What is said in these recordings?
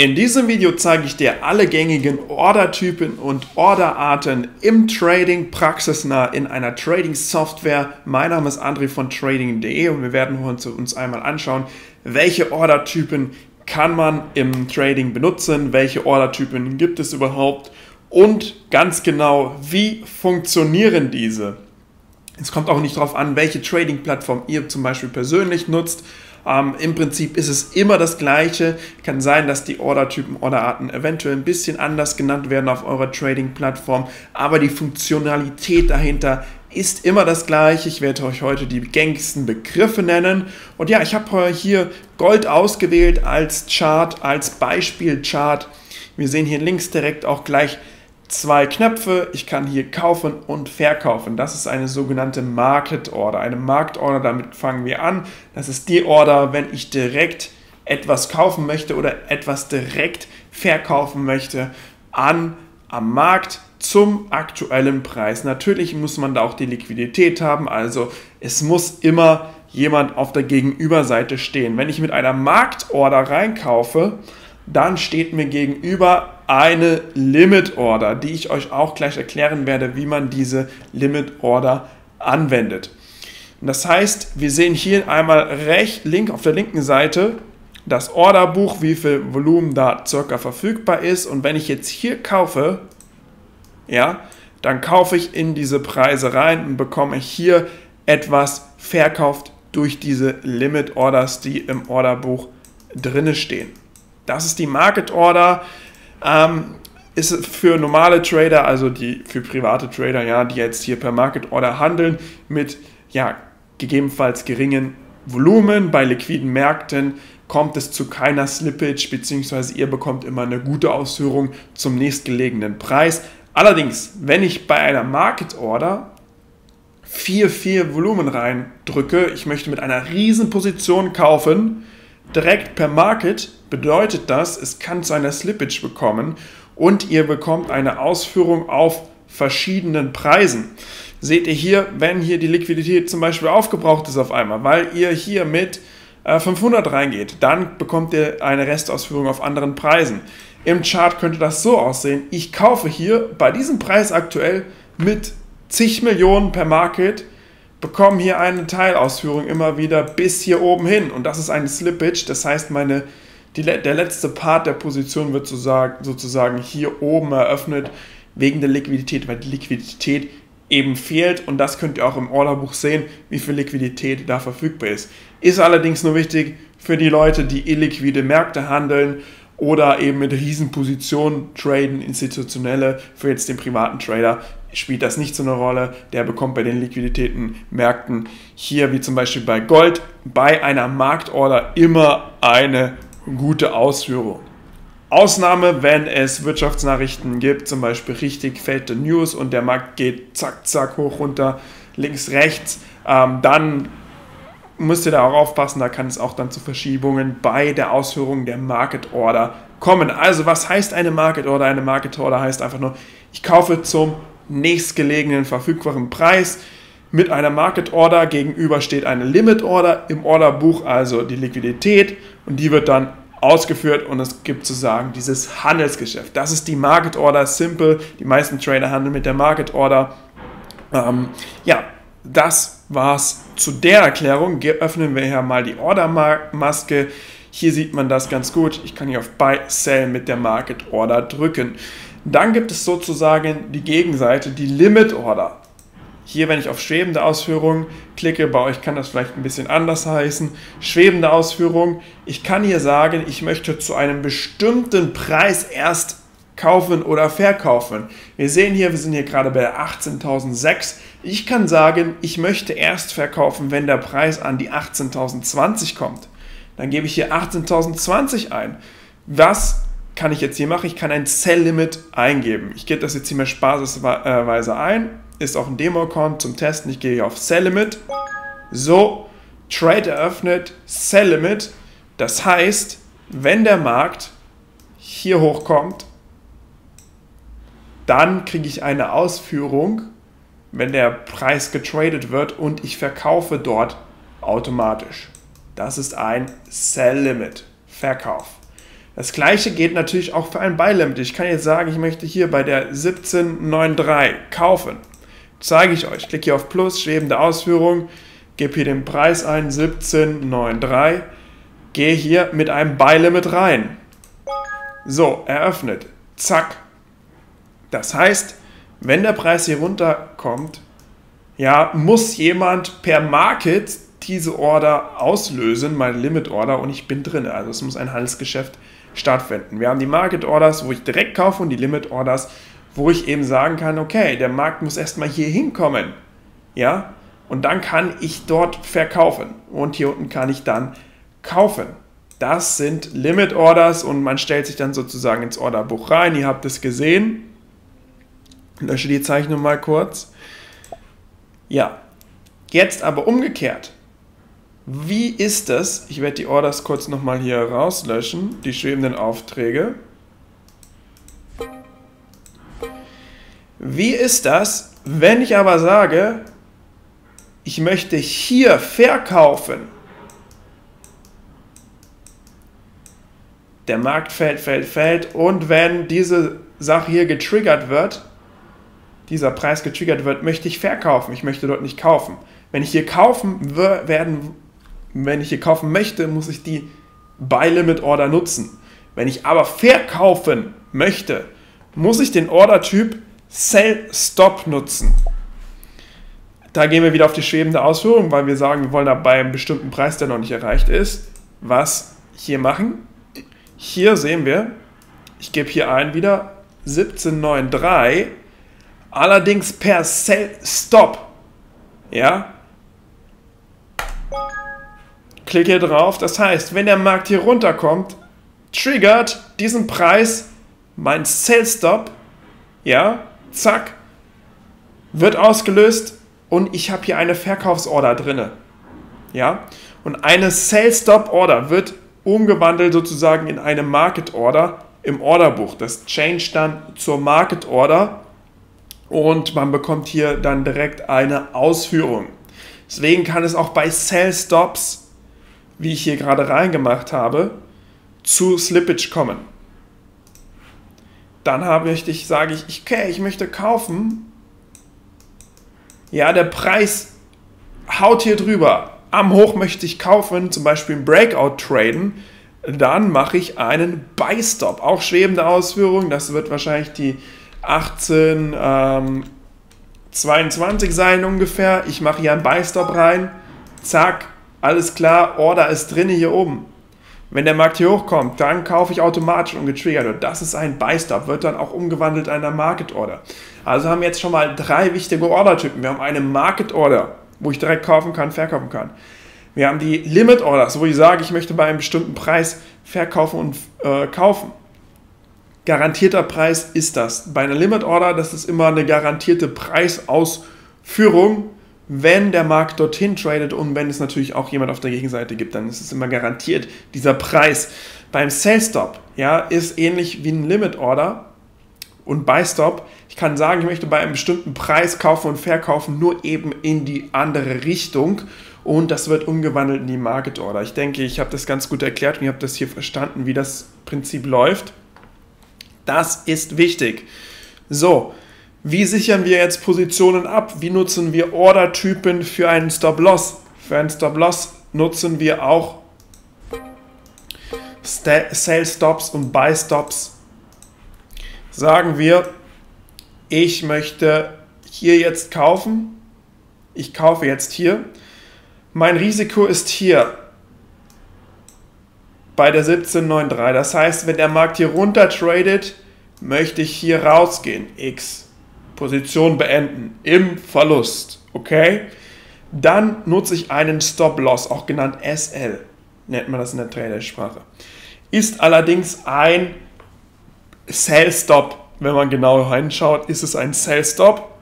In diesem Video zeige ich dir alle gängigen Ordertypen und Orderarten im Trading praxisnah in einer Trading-Software. Mein Name ist André von Trading.de und wir werden uns einmal anschauen, welche Ordertypen kann man im Trading benutzen, welche Ordertypen gibt es überhaupt und ganz genau, wie funktionieren diese. Es kommt auch nicht darauf an, welche Trading-Plattform ihr zum Beispiel persönlich nutzt. Im Prinzip ist es immer das Gleiche. Kann sein, dass die Ordertypen, Orderarten eventuell ein bisschen anders genannt werden auf eurer Trading-Plattform, aber die Funktionalität dahinter ist immer das Gleiche. Ich werde euch heute die gängigsten Begriffe nennen. Und ja, ich habe hier Gold ausgewählt als Chart, als Beispielchart. Wir sehen hier links direkt auch gleich zwei Knöpfe. Ich kann hier kaufen und verkaufen. Das ist eine sogenannte Market Order. Eine Market Order, damit fangen wir an. Das ist die Order, wenn ich direkt etwas kaufen möchte oder etwas direkt verkaufen möchte am Markt zum aktuellen Preis. Natürlich muss man da auch die Liquidität haben, also es muss immer jemand auf der Gegenüberseite stehen. Wenn ich mit einer Market Order reinkaufe, dann steht mir gegenüber eine Limit Order, die ich euch auch gleich erklären werde, wie man diese Limit Order anwendet. Und das heißt, wir sehen hier einmal auf der linken Seite das Orderbuch, wie viel Volumen da circa verfügbar ist. Und wenn ich jetzt hier kaufe, ja, dann kaufe ich in diese Preise rein und bekomme hier etwas verkauft durch diese Limit Orders, die im Orderbuch drinne stehen. Das ist die Market Order, ist für normale Trader, also für private Trader, ja, die jetzt hier per Market Order handeln, mit ja, gegebenenfalls geringen Volumen. Bei liquiden Märkten kommt es zu keiner Slippage, beziehungsweise ihr bekommt immer eine gute Ausführung zum nächstgelegenen Preis. Allerdings, wenn ich bei einer Market Order viel Volumen reindrücke, ich möchte mit einer riesen Position kaufen, direkt per Market, bedeutet das, es kann zu einer Slippage bekommen und ihr bekommt eine Ausführung auf verschiedenen Preisen. Seht ihr hier, wenn hier die Liquidität zum Beispiel aufgebraucht ist auf einmal, weil ihr hier mit 500 reingeht, dann bekommt ihr eine Restausführung auf anderen Preisen. Im Chart könnte das so aussehen, ich kaufe hier bei diesem Preis aktuell mit zig Millionen per Market, bekomme hier eine Teilausführung immer wieder bis hier oben hin und das ist eine Slippage, das heißt der letzte Part der Position wird sozusagen hier oben eröffnet wegen der Liquidität, weil die Liquidität eben fehlt und das könnt ihr auch im Orderbuch sehen, wie viel Liquidität da verfügbar ist. Ist allerdings nur wichtig für die Leute, die illiquide Märkte handeln oder eben mit Riesenpositionen traden, institutionelle. Für jetzt den privaten Trader spielt das nicht so eine Rolle. Der bekommt bei den Liquiditätenmärkten hier, wie zum Beispiel bei Gold, bei einer Market Order immer eine gute Ausführung. Ausnahme, wenn es Wirtschaftsnachrichten gibt, zum Beispiel richtig fette News und der Markt geht zack, zack, hoch, runter, links, rechts, dann müsst ihr da auch aufpassen, da kann es auch dann zu Verschiebungen bei der Ausführung der Market Order kommen. Also was heißt eine Market Order? Eine Market Order heißt einfach nur, ich kaufe zum nächstgelegenen verfügbaren Preis. Mit einer Market Order gegenüber steht eine Limit Order im Orderbuch, also die Liquidität, und die wird dann ausgeführt und es gibt sozusagen dieses Handelsgeschäft. Das ist die Market Order, simple. Die meisten Trader handeln mit der Market Order. Ja, das war's zu der Erklärung. Öffnen wir hier mal die Ordermaske. Hier sieht man das ganz gut. Ich kann hier auf Buy, Sell mit der Market Order drücken. Dann gibt es sozusagen die Gegenseite, die Limit Order. Hier, wenn ich auf schwebende Ausführung klicke, bei euch kann das vielleicht ein bisschen anders heißen. Schwebende Ausführung. Ich kann hier sagen, ich möchte zu einem bestimmten Preis erst kaufen oder verkaufen. Wir sehen hier, wir sind hier gerade bei 18.006. Ich kann sagen, ich möchte erst verkaufen, wenn der Preis an die 18.020 kommt. Dann gebe ich hier 18.020 ein. Was kann ich jetzt hier machen? Ich kann ein Sell-Limit eingeben. Ich gebe das jetzt hier mal spaßesweise ein. Ist auch ein Demo-Account zum Testen. Ich gehe hier auf Sell Limit. So, Trade eröffnet, Sell Limit. Das heißt, wenn der Markt hier hochkommt, dann kriege ich eine Ausführung, wenn der Preis getradet wird und ich verkaufe dort automatisch. Das ist ein Sell Limit, Verkauf. Das gleiche geht natürlich auch für ein Buy Limit. Ich kann jetzt sagen, ich möchte hier bei der 17,93 kaufen. Zeige ich euch. Klicke hier auf Plus, schwebende Ausführung, gebe hier den Preis ein, 17,93. Gehe hier mit einem Buy Limit rein. So, eröffnet. Zack. Das heißt, wenn der Preis hier runterkommt, ja, muss jemand per Market diese Order auslösen, meine Limit Order, und ich bin drin. Also es muss ein Handelsgeschäft stattfinden. Wir haben die Market Orders, wo ich direkt kaufe, und die Limit Orders, wo ich eben sagen kann, okay, der Markt muss erstmal hier hinkommen, ja, und dann kann ich dort verkaufen und hier unten kann ich dann kaufen. Das sind Limit Orders und man stellt sich dann sozusagen ins Orderbuch rein. Ihr habt es gesehen. Ich lösche die Zeichnung mal kurz. Ja, jetzt aber umgekehrt. Wie ist das? Ich werde die Orders kurz nochmal hier rauslöschen, die schwebenden Aufträge. Wie ist das, wenn ich aber sage, ich möchte hier verkaufen? Der Markt fällt und wenn diese Sache hier getriggert wird, dieser Preis getriggert wird, möchte ich verkaufen. Ich möchte dort nicht kaufen. Wenn ich hier kaufen möchte, muss ich die Buy Limit Order nutzen. Wenn ich aber verkaufen möchte, muss ich den Ordertyp Sell Stop nutzen. Da gehen wir wieder auf die schwebende Ausführung, weil wir sagen, wir wollen da bei einem bestimmten Preis, der noch nicht erreicht ist, was hier machen. Hier sehen wir, ich gebe hier ein wieder 17,93. Allerdings per Sell Stop. Ja? Klick hier drauf. Das heißt, wenn der Markt hier runterkommt, triggert diesen Preis mein Sell Stop. Ja? Zack. Wird ausgelöst und ich habe hier eine Verkaufsorder drinne. Ja? Und eine Sell Stop Order wird umgewandelt sozusagen in eine Market Order im Orderbuch. Das change dann zur Market Order. Und man bekommt hier dann direkt eine Ausführung. Deswegen kann es auch bei Sell Stops, wie ich hier gerade reingemacht habe, zu Slippage kommen. Dann sage ich, okay, ich möchte kaufen. Ja, der Preis haut hier drüber. Am Hoch möchte ich kaufen, zum Beispiel ein Breakout traden. Dann mache ich einen Buy Stop. Auch schwebende Ausführung, das wird wahrscheinlich die 18,22 sein ungefähr. Ich mache hier einen Buy Stop rein. Zack, alles klar, Order ist drin hier oben. Wenn der Markt hier hochkommt, dann kaufe ich automatisch und getriggert. Und das ist ein Buy Stop, wird dann auch umgewandelt in eine Market Order. Also haben wir jetzt schon mal drei wichtige Ordertypen. Wir haben eine Market Order, wo ich direkt kaufen kann, verkaufen kann. Wir haben die Limit Orders, wo ich sage, ich möchte bei einem bestimmten Preis verkaufen und kaufen. Garantierter Preis ist das. Bei einer Limit Order, das ist immer eine garantierte Preisausführung, wenn der Markt dorthin tradet und wenn es natürlich auch jemand auf der Gegenseite gibt, dann ist es immer garantiert, dieser Preis. Beim Sell Stop, ja, ist ähnlich wie ein Limit Order und Buy Stop. Ich kann sagen, ich möchte bei einem bestimmten Preis kaufen und verkaufen, nur eben in die andere Richtung und das wird umgewandelt in die Market Order. Ich denke, ich habe das ganz gut erklärt und ihr habt das hier verstanden, wie das Prinzip läuft. Das ist wichtig. So, wie sichern wir jetzt Positionen ab? Wie nutzen wir Ordertypen für einen Stop Loss? Für einen Stop Loss nutzen wir auch Sell Stops und Buy Stops. Sagen wir, ich möchte hier jetzt kaufen. Ich kaufe jetzt hier. Mein Risiko ist hier bei der 17,93. Das heißt, wenn der Markt hier runter tradet, möchte ich hier rausgehen. X. Position beenden. Im Verlust. Okay? Dann nutze ich einen Stop Loss, auch genannt SL. Nennt man das in der Tradersprache. Ist allerdings ein Sell Stop. Wenn man genau hinschaut, ist es ein Sell Stop.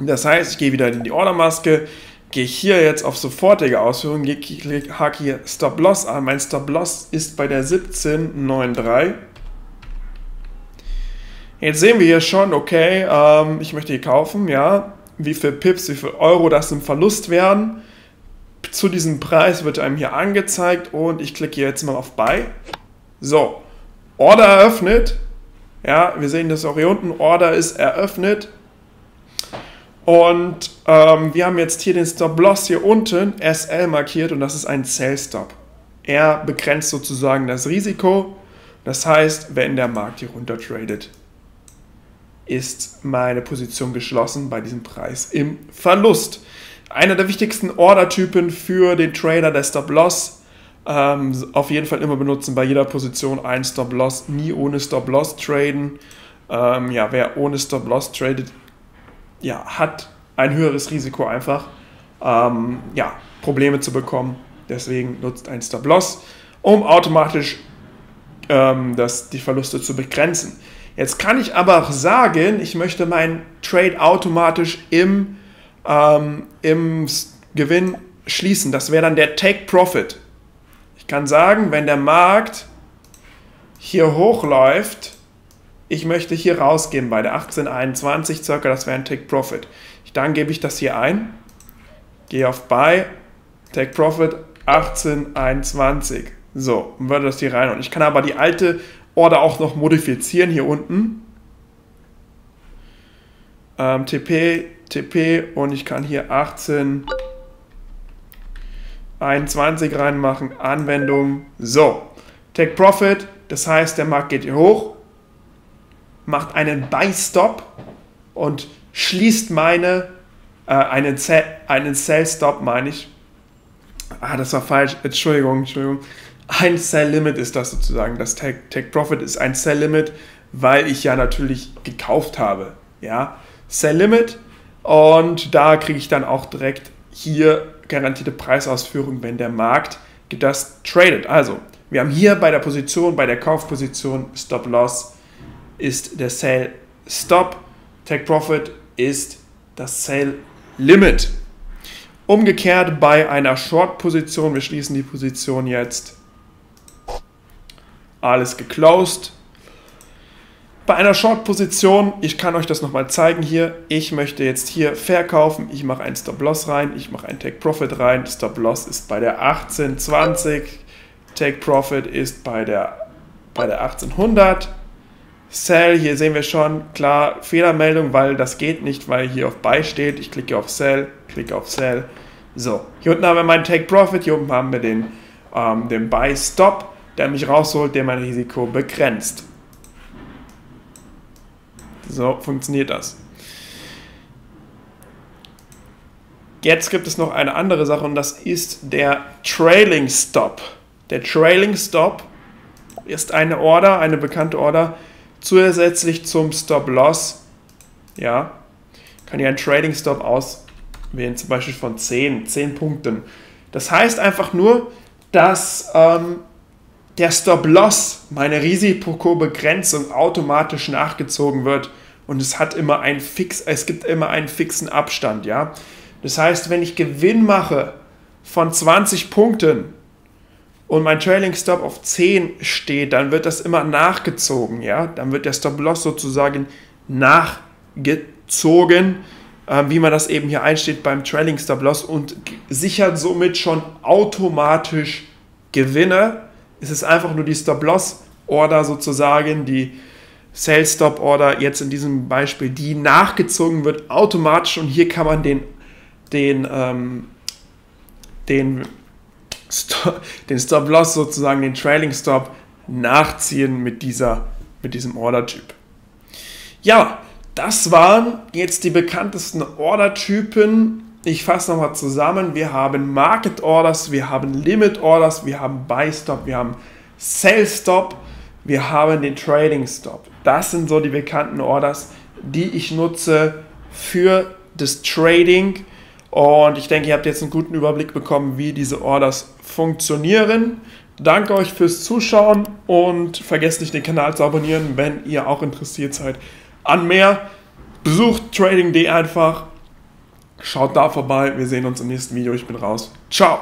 Das heißt, ich gehe wieder in die Ordermaske. Gehe hier jetzt auf sofortige Ausführung, hake hier Stop Loss an. Mein Stop Loss ist bei der 17,93. Jetzt sehen wir hier schon, okay, ich möchte hier kaufen, ja, wie viel Pips, wie viel Euro das im Verlust werden. Zu diesem Preis wird einem hier angezeigt und ich klicke hier jetzt mal auf Buy. So, Order eröffnet. Ja, wir sehen das auch hier unten. Order ist eröffnet. Und wir haben jetzt hier den Stop Loss hier unten, SL markiert, und das ist ein Sell Stop. Er begrenzt sozusagen das Risiko. Das heißt, wenn der Markt hier runter tradet, ist meine Position geschlossen bei diesem Preis im Verlust. Einer der wichtigsten Order-Typen für den Trader, der Stop Loss. Auf jeden Fall immer benutzen, bei jeder Position ein Stop Loss, nie ohne Stop Loss traden. Ja, wer ohne Stop Loss tradet, ja, hat ein höheres Risiko einfach, ja, Probleme zu bekommen. Deswegen nutzt ein Stop Loss, um automatisch die Verluste zu begrenzen. Jetzt kann ich aber auch sagen, ich möchte meinen Trade automatisch im Gewinn schließen. Das wäre dann der Take Profit. Ich kann sagen, wenn der Markt hier hochläuft, ich möchte hier rausgeben bei der 18,21 circa, das wäre ein Take Profit. Dann gebe ich das hier ein, gehe auf Buy, Take Profit 18,21. So, und würde das hier rein. Und ich kann aber die alte Order auch noch modifizieren hier unten. TP und ich kann hier 18,21 reinmachen, Anwendung. So, Take Profit, das heißt, der Markt geht hier hoch, macht einen Buy Stop und schließt einen Sell Stop, meine ich. Ah, das war falsch, Entschuldigung. Ein Sell Limit ist das sozusagen, das Take Profit ist ein Sell Limit, weil ich ja natürlich gekauft habe, ja, Sell Limit, und da kriege ich dann auch direkt hier garantierte Preisausführung, wenn der Markt das tradet. Also, wir haben hier bei der Position, bei der Kaufposition Stop Loss ist der Sell Stop, Take Profit ist das Sell Limit. Umgekehrt bei einer Short-Position, wir schließen die Position jetzt, alles geclosed. Bei einer Short-Position, ich kann euch das nochmal zeigen hier, ich möchte jetzt hier verkaufen, ich mache einen Stop-Loss rein, ich mache einen Take-Profit rein, Stop-Loss ist bei der 18,20, Take-Profit ist bei der 1800, Sell, hier sehen wir schon, klar, Fehlermeldung, weil das geht nicht, weil hier auf Buy steht. Ich klicke auf Sell, klicke auf Sell. So, hier unten haben wir meinen Take Profit, hier oben haben wir den Buy Stop, der mich rausholt, der mein Risiko begrenzt. So funktioniert das. Jetzt gibt es noch eine andere Sache, und das ist der Trailing Stop. Der Trailing Stop ist eine Order, eine bekannte Order, zusätzlich zum Stop Loss. Ja, kann ich einen Trading Stop auswählen, zum Beispiel von 10 Punkten. Das heißt einfach nur, dass der Stop Loss, meine Risikobegrenzung, automatisch nachgezogen wird, und es hat immer es gibt immer einen fixen Abstand. Ja, das heißt, wenn ich Gewinn mache von 20 Punkten und mein Trailing Stop auf 10 steht, dann wird das immer nachgezogen, ja? Dann wird der Stop Loss sozusagen nachgezogen, wie man das eben hier einsteht beim Trailing Stop Loss, und sichert somit schon automatisch Gewinne. Es ist einfach nur die Stop Loss Order sozusagen, die Sell Stop Order jetzt in diesem Beispiel, die nachgezogen wird automatisch, und hier kann man den Stop Loss sozusagen, den Trailing Stop nachziehen mit diesem Order-Typ. Ja, das waren jetzt die bekanntesten Order-Typen. Ich fasse nochmal zusammen. Wir haben Market Orders, wir haben Limit Orders, wir haben Buy Stop, wir haben Sell Stop, wir haben den Trading Stop. Das sind so die bekannten Orders, die ich nutze für das Trading. Und ich denke, ihr habt jetzt einen guten Überblick bekommen, wie diese Orders funktionieren. Danke euch fürs Zuschauen und vergesst nicht, den Kanal zu abonnieren, wenn ihr auch interessiert seid an mehr. Besucht Trading.de einfach, schaut da vorbei, wir sehen uns im nächsten Video, ich bin raus, ciao!